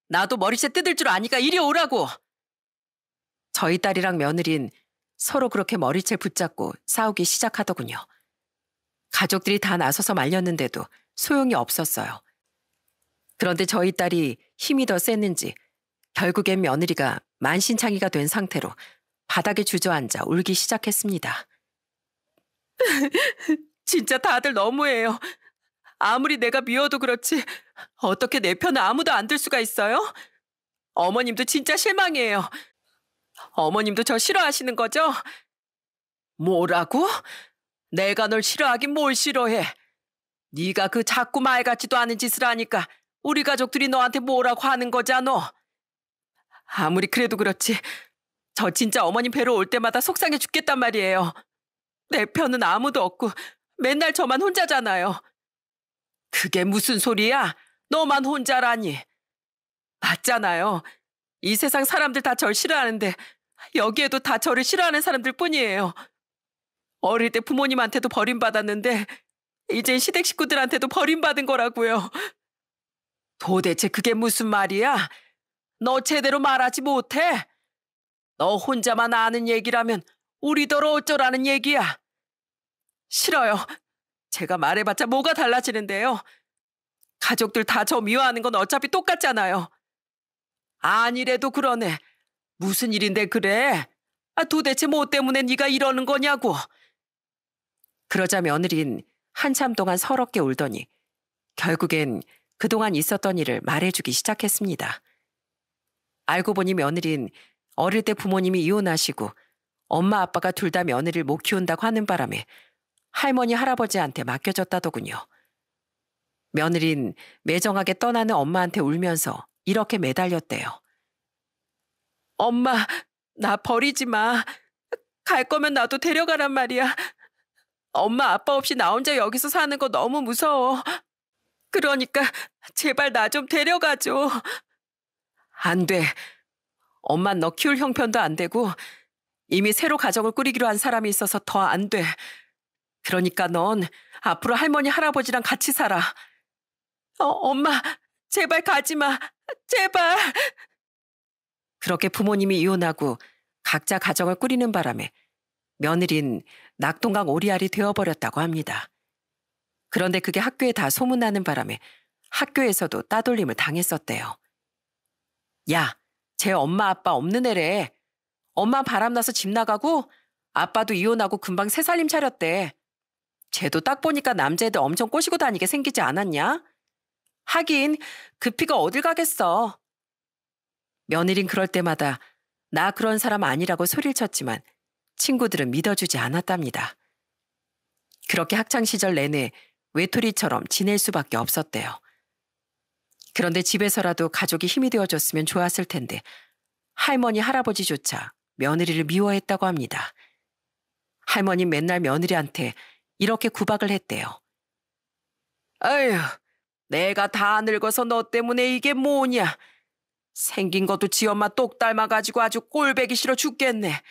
나도 머리채 뜯을 줄 아니까 이리 오라고. 저희 딸이랑 며느린 서로 그렇게 머리채 붙잡고 싸우기 시작하더군요. 가족들이 다 나서서 말렸는데도 소용이 없었어요. 그런데 저희 딸이 힘이 더 셌는지 결국엔 며느리가 만신창이가 된 상태로 바닥에 주저앉아 울기 시작했습니다. 진짜 다들 너무해요. 아무리 내가 미워도 그렇지 어떻게 내 편은 아무도 안 들 수가 있어요? 어머님도 진짜 실망이에요. 어머님도 저 싫어하시는 거죠? 뭐라고? 내가 널 싫어하긴 뭘 싫어해. 네가 그 자꾸 말 같지도 않은 짓을 하니까 우리 가족들이 너한테 뭐라고 하는 거잖아. 아무리 그래도 그렇지 저 진짜 어머님 뵈러 올 때마다 속상해 죽겠단 말이에요. 내 편은 아무도 없고 맨날 저만 혼자잖아요. 그게 무슨 소리야? 너만 혼자라니. 맞잖아요. 이 세상 사람들 다 절 싫어하는데 여기에도 다 저를 싫어하는 사람들 뿐이에요. 어릴 때 부모님한테도 버림받았는데 이젠 시댁 식구들한테도 버림받은 거라고요. 도대체 그게 무슨 말이야? 너 제대로 말하지 못해? 너 혼자만 아는 얘기라면 우리더러 어쩌라는 얘기야? 싫어요. 제가 말해봤자 뭐가 달라지는데요. 가족들 다 저 미워하는 건 어차피 똑같잖아요. 아니래도 그러네. 무슨 일인데 그래? 아, 도대체 뭐 때문에 네가 이러는 거냐고. 그러자 며느린 한참 동안 서럽게 울더니 결국엔 그동안 있었던 일을 말해주기 시작했습니다. 알고 보니 며느린 어릴 때 부모님이 이혼하시고 엄마 아빠가 둘 다 며느리를 못 키운다고 하는 바람에 할머니 할아버지한테 맡겨졌다더군요. 며느린 매정하게 떠나는 엄마한테 울면서 이렇게 매달렸대요. 엄마, 나 버리지 마. 갈 거면 나도 데려가란 말이야. 엄마 아빠 없이 나 혼자 여기서 사는 거 너무 무서워. 그러니까 제발 나 좀 데려가줘. 안 돼. 엄만 너 키울 형편도 안 되고 이미 새로 가정을 꾸리기로 한 사람이 있어서 더 안 돼. 그러니까 넌 앞으로 할머니 할아버지랑 같이 살아. 엄마, 제발 가지마. 제발. 그렇게 부모님이 이혼하고 각자 가정을 꾸리는 바람에 며느린 낙동강 오리알이 되어버렸다고 합니다. 그런데 그게 학교에 다 소문나는 바람에 학교에서도 따돌림을 당했었대요. 야, 쟤 엄마 아빠 없는 애래. 엄마 바람나서 집 나가고 아빠도 이혼하고 금방 새 살림 차렸대. 쟤도 딱 보니까 남자애들 엄청 꼬시고 다니게 생기지 않았냐? 하긴 그 피가 어딜 가겠어. 며느린 그럴 때마다 나 그런 사람 아니라고 소리를 쳤지만 친구들은 믿어주지 않았답니다. 그렇게 학창시절 내내 외톨이처럼 지낼 수밖에 없었대요. 그런데 집에서라도 가족이 힘이 되어줬으면 좋았을 텐데 할머니, 할아버지조차 며느리를 미워했다고 합니다. 할머니는 맨날 며느리한테 이렇게 구박을 했대요. 아휴, 내가 다 늙어서 너 때문에 이게 뭐냐. 생긴 것도 지 엄마 똑 닮아가지고 아주 꼴배기 싫어 죽겠네.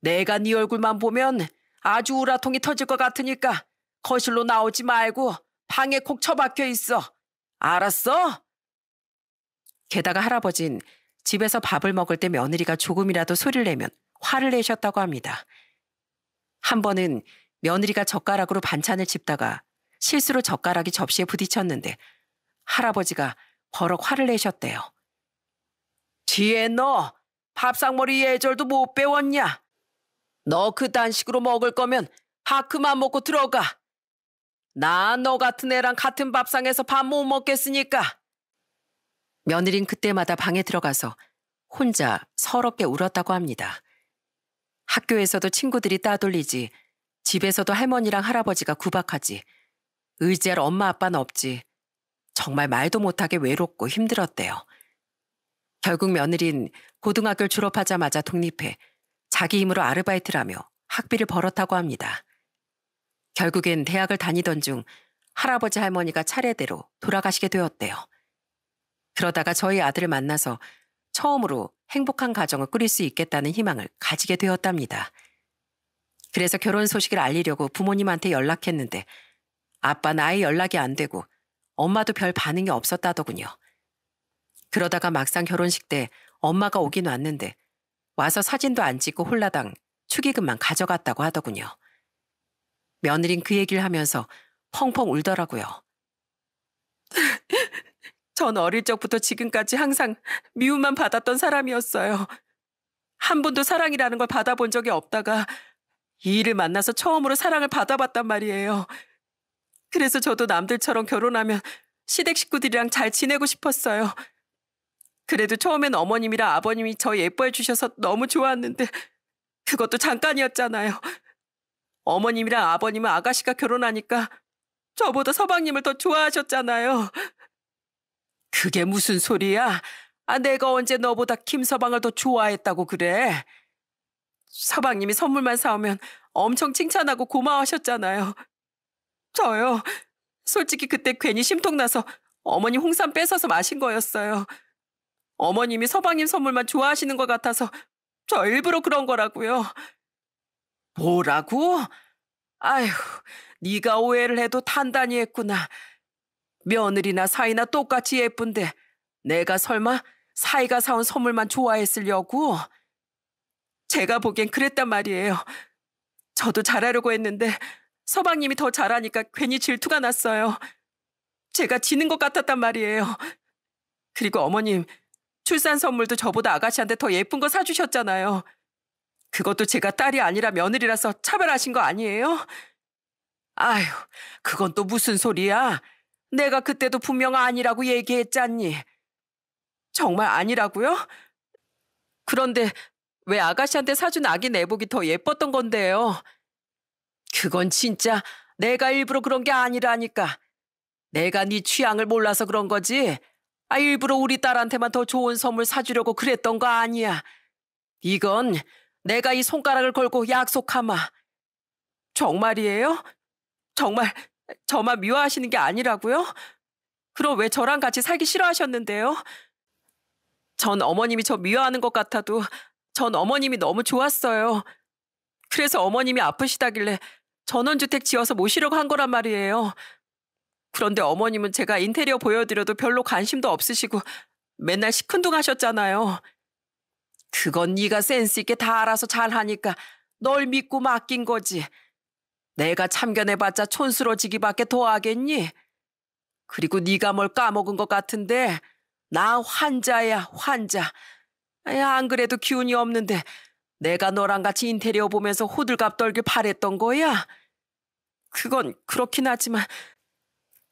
내가 네 얼굴만 보면 아주 우라통이 터질 것 같으니까 거실로 나오지 말고 방에 콕 처박혀 있어. 알았어? 게다가 할아버진 집에서 밥을 먹을 때 며느리가 조금이라도 소리를 내면 화를 내셨다고 합니다. 한 번은 며느리가 젓가락으로 반찬을 집다가 실수로 젓가락이 접시에 부딪혔는데 할아버지가 버럭 화를 내셨대요. 지혜, 너 밥상머리 예절도 못 배웠냐? 너 그딴 식으로 먹을 거면 밥 그만 먹고 들어가. 나 너 같은 애랑 같은 밥상에서 밥 못 먹겠으니까. 며느린 그때마다 방에 들어가서 혼자 서럽게 울었다고 합니다. 학교에서도 친구들이 따돌리지, 집에서도 할머니랑 할아버지가 구박하지, 의지할 엄마 아빠는 없지, 정말 말도 못하게 외롭고 힘들었대요. 결국 며느린 고등학교를 졸업하자마자 독립해 자기 힘으로 아르바이트를 하며 학비를 벌었다고 합니다. 결국엔 대학을 다니던 중 할아버지 할머니가 차례대로 돌아가시게 되었대요. 그러다가 저희 아들을 만나서 처음으로 행복한 가정을 꾸릴 수 있겠다는 희망을 가지게 되었답니다. 그래서 결혼 소식을 알리려고 부모님한테 연락했는데 아빠는 아예 연락이 안 되고 엄마도 별 반응이 없었다더군요. 그러다가 막상 결혼식 때 엄마가 오긴 왔는데 와서 사진도 안 찍고 홀라당 축의금만 가져갔다고 하더군요. 며느린 그 얘기를 하면서 펑펑 울더라고요. 전 어릴 적부터 지금까지 항상 미움만 받았던 사람이었어요. 한 번도 사랑이라는 걸 받아본 적이 없다가 이 일을 만나서 처음으로 사랑을 받아봤단 말이에요. 그래서 저도 남들처럼 결혼하면 시댁 식구들이랑 잘 지내고 싶었어요. 그래도 처음엔 어머님이랑 아버님이 저 예뻐해 주셔서 너무 좋았는데 그것도 잠깐이었잖아요. 어머님이랑 아버님은 아가씨가 결혼하니까 저보다 서방님을 더 좋아하셨잖아요. 그게 무슨 소리야? 아, 내가 언제 너보다 김서방을 더 좋아했다고 그래? 서방님이 선물만 사오면 엄청 칭찬하고 고마워하셨잖아요. 저요, 솔직히 그때 괜히 심통나서 어머니 홍삼 뺏어서 마신 거였어요. 어머님이 서방님 선물만 좋아하시는 것 같아서 저 일부러 그런 거라고요. 뭐라고? 아휴, 네가 오해를 해도 단단히 했구나. 며느리나 사이나 똑같이 예쁜데 내가 설마 사이가 사온 선물만 좋아했으려고? 제가 보기엔 그랬단 말이에요. 저도 잘하려고 했는데 서방님이 더 잘하니까 괜히 질투가 났어요. 제가 지는 것 같았단 말이에요. 그리고 어머님, 출산 선물도 저보다 아가씨한테 더 예쁜 거 사주셨잖아요. 그것도 제가 딸이 아니라 며느리라서 차별하신 거 아니에요? 아휴, 그건 또 무슨 소리야. 내가 그때도 분명 아니라고 얘기했잖니. 정말 아니라고요? 그런데 왜 아가씨한테 사준 아기 내복이 더 예뻤던 건데요? 그건 진짜 내가 일부러 그런 게 아니라니까. 내가 네 취향을 몰라서 그런 거지. 아, 일부러 우리 딸한테만 더 좋은 선물 사주려고 그랬던 거 아니야. 이건 내가 이 손가락을 걸고 약속하마. 정말이에요? 정말 저만 미워하시는 게 아니라고요? 그럼 왜 저랑 같이 살기 싫어하셨는데요? 전 어머님이 저 미워하는 것 같아도 전 어머님이 너무 좋았어요. 그래서 어머님이 아프시다길래 전원주택 지어서 모시려고 한 거란 말이에요. 그런데 어머님은 제가 인테리어 보여드려도 별로 관심도 없으시고 맨날 시큰둥하셨잖아요. 그건 네가 센스 있게 다 알아서 잘하니까 널 믿고 맡긴 거지. 내가 참견해봤자 촌스러워지기밖에 더 하겠니? 그리고 네가 뭘 까먹은 것 같은데 나 환자야, 환자. 안 그래도 기운이 없는데 내가 너랑 같이 인테리어 보면서 호들갑 떨길 바랬던 거야? 그건 그렇긴 하지만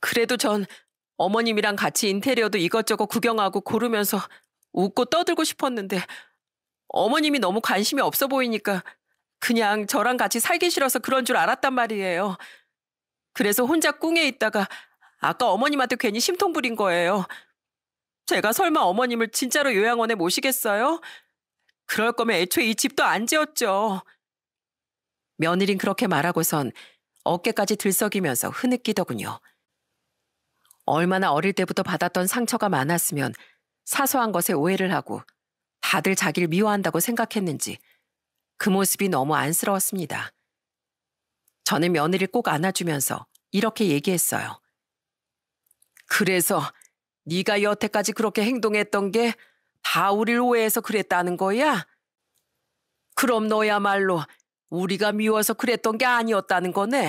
그래도 전 어머님이랑 같이 인테리어도 이것저것 구경하고 고르면서 웃고 떠들고 싶었는데 어머님이 너무 관심이 없어 보이니까 그냥 저랑 같이 살기 싫어서 그런 줄 알았단 말이에요. 그래서 혼자 꿍에 있다가 아까 어머님한테 괜히 심통 부린 거예요. 제가 설마 어머님을 진짜로 요양원에 모시겠어요? 그럴 거면 애초에 이 집도 안 지었죠. 며느린 그렇게 말하고선 어깨까지 들썩이면서 흐느끼더군요. 얼마나 어릴 때부터 받았던 상처가 많았으면 사소한 것에 오해를 하고 다들 자기를 미워한다고 생각했는지 그 모습이 너무 안쓰러웠습니다. 저는 며느리를 꼭 안아주면서 이렇게 얘기했어요. 그래서 네가 여태까지 그렇게 행동했던 게 다 우리를 오해해서 그랬다는 거야? 그럼 너야말로 우리가 미워서 그랬던 게 아니었다는 거네?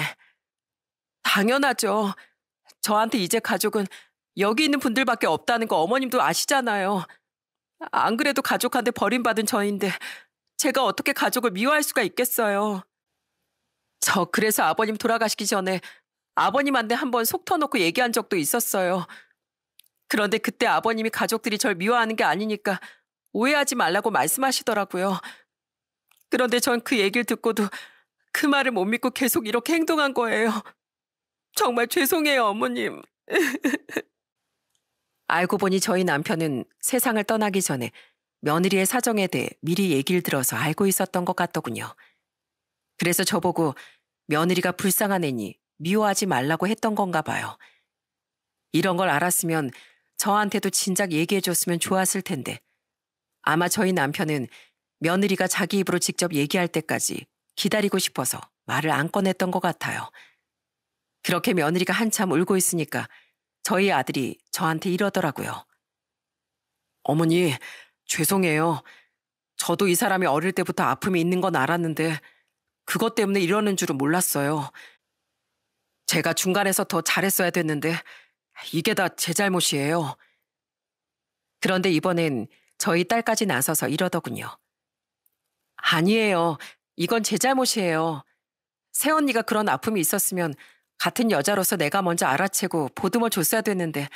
당연하죠. 저한테 이제 가족은 여기 있는 분들밖에 없다는 거 어머님도 아시잖아요. 안 그래도 가족한테 버림받은 저인데 제가 어떻게 가족을 미워할 수가 있겠어요. 저 그래서 아버님 돌아가시기 전에 아버님한테 한번 속 터놓고 얘기한 적도 있었어요. 그런데 그때 아버님이 가족들이 절 미워하는 게 아니니까 오해하지 말라고 말씀하시더라고요. 그런데 전 그 얘기를 듣고도 그 말을 못 믿고 계속 이렇게 행동한 거예요. 정말 죄송해요, 어머님. 알고 보니 저희 남편은 세상을 떠나기 전에 며느리의 사정에 대해 미리 얘기를 들어서 알고 있었던 것 같더군요. 그래서 저보고 며느리가 불쌍한 애니 미워하지 말라고 했던 건가 봐요. 이런 걸 알았으면 저한테도 진작 얘기해줬으면 좋았을 텐데 아마 저희 남편은 며느리가 자기 입으로 직접 얘기할 때까지 기다리고 싶어서 말을 안 꺼냈던 것 같아요. 그렇게 며느리가 한참 울고 있으니까 저희 아들이 저한테 이러더라고요. 어머니, 죄송해요. 저도 이 사람이 어릴 때부터 아픔이 있는 건 알았는데 그것 때문에 이러는 줄은 몰랐어요. 제가 중간에서 더 잘했어야 됐는데 이게 다 제 잘못이에요. 그런데 이번엔 저희 딸까지 나서서 이러더군요. 아니에요. 이건 제 잘못이에요. 새언니가 그런 아픔이 있었으면 같은 여자로서 내가 먼저 알아채고 보듬어 줬어야 됐는데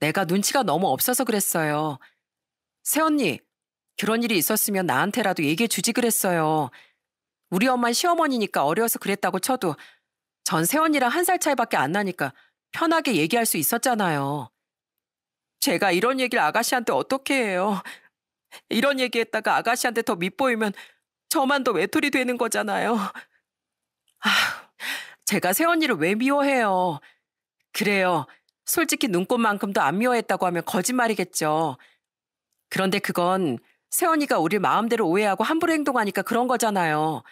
내가 눈치가 너무 없어서 그랬어요. 새언니, 그런 일이 있었으면 나한테라도 얘기해 주지 그랬어요. 우리 엄만 시어머니니까 어려워서 그랬다고 쳐도 전 새언니랑 1살 차이밖에 안 나니까 편하게 얘기할 수 있었잖아요. 제가 이런 얘기를 아가씨한테 어떻게 해요. 이런 얘기했다가 아가씨한테 더 밉보이면 저만 더 외톨이 되는 거잖아요. 제가 새언니를 왜 미워해요. 그래요. 솔직히 눈꽃만큼도 안 미워했다고 하면 거짓말이겠죠. 그런데 그건 새언니가 우리 마음대로 오해하고 함부로 행동하니까 그런 거잖아요.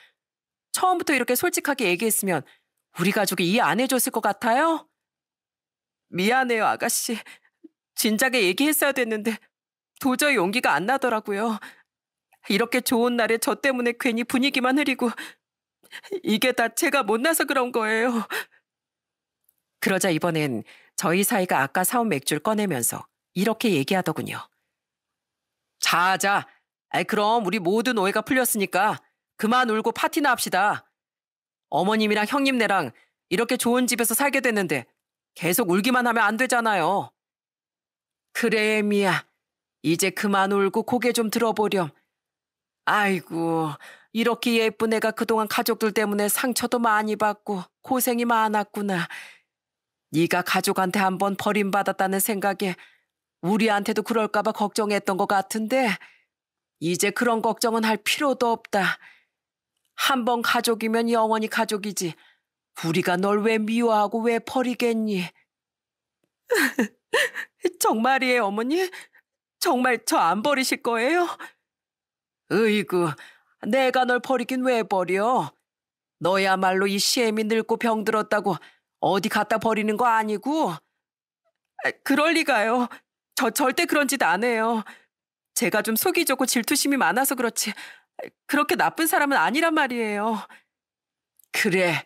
처음부터 이렇게 솔직하게 얘기했으면 우리 가족이 이해 안 해줬을 것 같아요? 미안해요, 아가씨. 진작에 얘기했어야 됐는데 도저히 용기가 안 나더라고요. 이렇게 좋은 날에 저 때문에 괜히 분위기만 흐리고 이게 다 제가 못나서 그런 거예요. 그러자 이번엔 저희 사이가 아까 사온 맥주를 꺼내면서 이렇게 얘기하더군요. 자자, 그럼 우리 모든 오해가 풀렸으니까 그만 울고 파티나 합시다. 어머님이랑 형님네랑 이렇게 좋은 집에서 살게 됐는데 계속 울기만 하면 안 되잖아요. 그래, 미야. 이제 그만 울고 고개 좀 들어보렴. 아이고, 이렇게 예쁜 애가 그동안 가족들 때문에 상처도 많이 받고 고생이 많았구나. 네가 가족한테 한번 버림받았다는 생각에 우리한테도 그럴까 봐 걱정했던 것 같은데 이제 그런 걱정은 할 필요도 없다. 한번 가족이면 영원히 가족이지. 우리가 널 왜 미워하고 왜 버리겠니? 정말이에요, 어머니? 정말 저 안 버리실 거예요? 으이구, 내가 널 버리긴 왜 버려? 너야말로 이 시애미 늙고 병들었다고 어디 갖다 버리는 거 아니고? 그럴 리가요. 저 절대 그런 짓 안 해요. 제가 좀 속이 좁고 질투심이 많아서 그렇지 그렇게 나쁜 사람은 아니란 말이에요. 그래,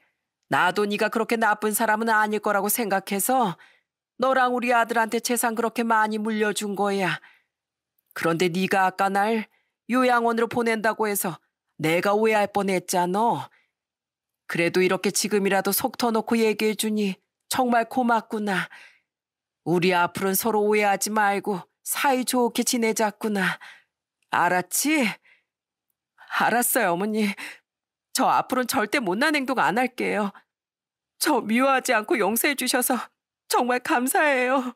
나도 네가 그렇게 나쁜 사람은 아닐 거라고 생각해서 너랑 우리 아들한테 재산 그렇게 많이 물려준 거야. 그런데 네가 아까 날 요양원으로 보낸다고 해서 내가 오해할 뻔했잖아. 그래도 이렇게 지금이라도 속 터놓고 얘기해주니 정말 고맙구나. 우리 앞으로는 서로 오해하지 말고 사이좋게 지내자꾸나. 알았지? 알았어요, 어머니. 저 앞으로는 절대 못난 행동 안 할게요. 저 미워하지 않고 용서해 주셔서 정말 감사해요.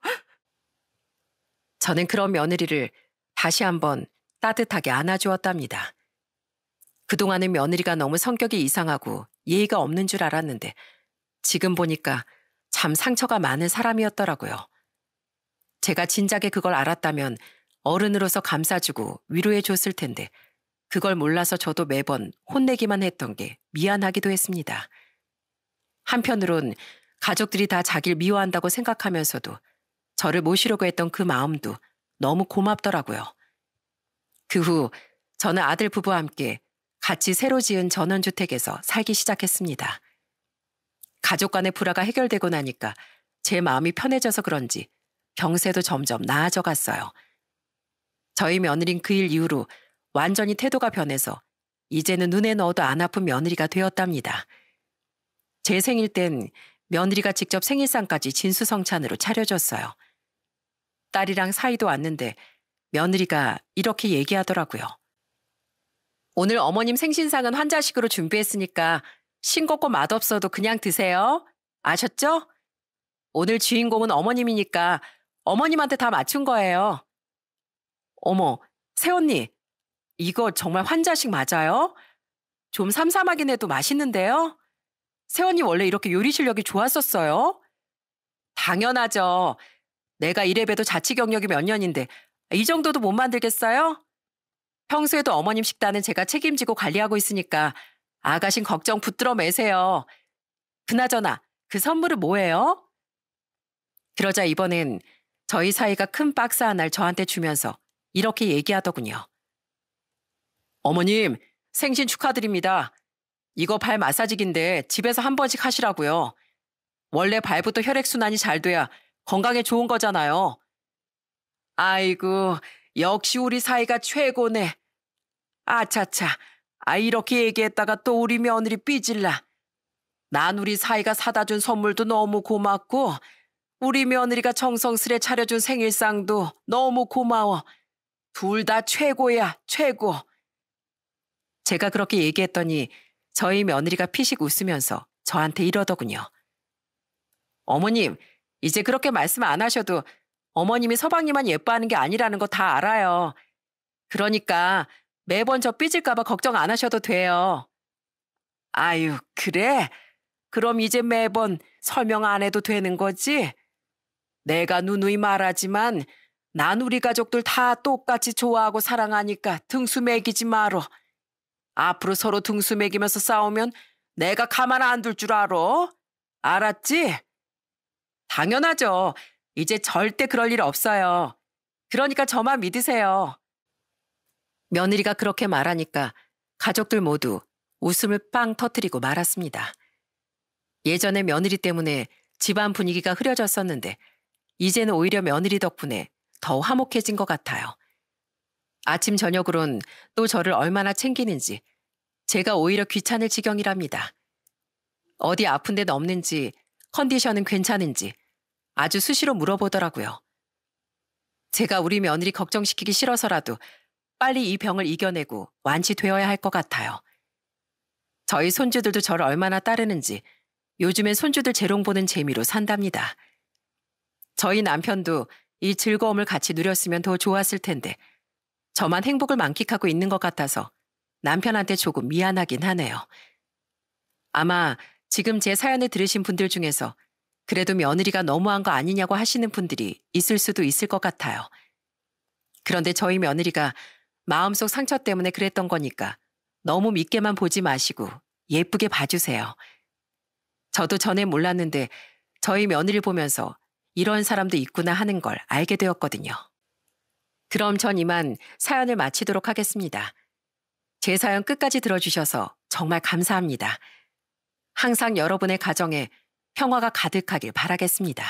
저는 그런 며느리를 다시 한번 따뜻하게 안아주었답니다. 그동안은 며느리가 너무 성격이 이상하고 예의가 없는 줄 알았는데 지금 보니까 참 상처가 많은 사람이었더라고요. 제가 진작에 그걸 알았다면 어른으로서 감싸주고 위로해줬을 텐데 그걸 몰라서 저도 매번 혼내기만 했던 게 미안하기도 했습니다. 한편으론 가족들이 다 자기를 미워한다고 생각하면서도 저를 모시려고 했던 그 마음도 너무 고맙더라고요. 그 후 저는 아들 부부와 함께 같이 새로 지은 전원주택에서 살기 시작했습니다. 가족 간의 불화가 해결되고 나니까 제 마음이 편해져서 그런지 병세도 점점 나아져갔어요. 저희 며느린 그 일 이후로 완전히 태도가 변해서 이제는 눈에 넣어도 안 아픈 며느리가 되었답니다. 제 생일 땐 며느리가 직접 생일상까지 진수성찬으로 차려줬어요. 딸이랑 사이도 왔는데 며느리가 이렇게 얘기하더라고요. 오늘 어머님 생신상은 환자식으로 준비했으니까 싱겁고 맛없어도 그냥 드세요. 아셨죠? 오늘 주인공은 어머님이니까 어머님한테 다 맞춘 거예요. 어머, 새언니, 이거 정말 환자식 맞아요? 좀 삼삼하긴 해도 맛있는데요? 새언니 원래 이렇게 요리 실력이 좋았었어요? 당연하죠. 내가 이래봬도 자취 경력이 몇 년인데 이 정도도 못 만들겠어요? 평소에도 어머님 식단은 제가 책임지고 관리하고 있으니까 아가신 걱정 붙들어 매세요. 그나저나 그 선물은 뭐예요? 그러자 이번엔 저희 사이가 큰 박스 하나를 저한테 주면서 이렇게 얘기하더군요. 어머님, 생신 축하드립니다. 이거 발 마사지기인데 집에서 한 번씩 하시라고요. 원래 발부터 혈액순환이 잘 돼야 건강에 좋은 거잖아요. 아이고, 역시 우리 사이가 최고네. 아차차, 이렇게 얘기했다가 또 우리 며느리 삐질라. 난 우리 사이가 사다 준 선물도 너무 고맙고 우리 며느리가 정성스레 차려준 생일상도 너무 고마워. 둘 다 최고야, 최고. 제가 그렇게 얘기했더니 저희 며느리가 피식 웃으면서 저한테 이러더군요. 어머님, 이제 그렇게 말씀 안 하셔도 어머님이 서방님만 예뻐하는 게 아니라는 거 다 알아요. 그러니까 매번 저 삐질까 봐 걱정 안 하셔도 돼요. 아유, 그래? 그럼 이제 매번 설명 안 해도 되는 거지? 내가 누누이 말하지만 난 우리 가족들 다 똑같이 좋아하고 사랑하니까 등수 매기지 마라. 앞으로 서로 등수 매기면서 싸우면 내가 가만 안 둘 줄 알아? 알았지? 당연하죠. 이제 절대 그럴 일 없어요. 그러니까 저만 믿으세요. 며느리가 그렇게 말하니까 가족들 모두 웃음을 빵 터뜨리고 말았습니다. 예전에 며느리 때문에 집안 분위기가 흐려졌었는데 이제는 오히려 며느리 덕분에 더 화목해진 것 같아요. 아침 저녁으론 또 저를 얼마나 챙기는지 제가 오히려 귀찮을 지경이랍니다. 어디 아픈 데는 없는지 컨디션은 괜찮은지 아주 수시로 물어보더라고요. 제가 우리 며느리 걱정시키기 싫어서라도 빨리 이 병을 이겨내고 완치되어야 할 것 같아요. 저희 손주들도 저를 얼마나 따르는지 요즘엔 손주들 재롱 보는 재미로 산답니다. 저희 남편도 이 즐거움을 같이 누렸으면 더 좋았을 텐데 저만 행복을 만끽하고 있는 것 같아서 남편한테 조금 미안하긴 하네요. 아마 지금 제 사연을 들으신 분들 중에서 그래도 며느리가 너무한 거 아니냐고 하시는 분들이 있을 수도 있을 것 같아요. 그런데 저희 며느리가 마음속 상처 때문에 그랬던 거니까 너무 밉게만 보지 마시고 예쁘게 봐주세요. 저도 전에 몰랐는데 저희 며느리 보면서 이런 사람도 있구나 하는 걸 알게 되었거든요. 그럼 전 이만 사연을 마치도록 하겠습니다. 제 사연 끝까지 들어주셔서 정말 감사합니다. 항상 여러분의 가정에 평화가 가득하길 바라겠습니다.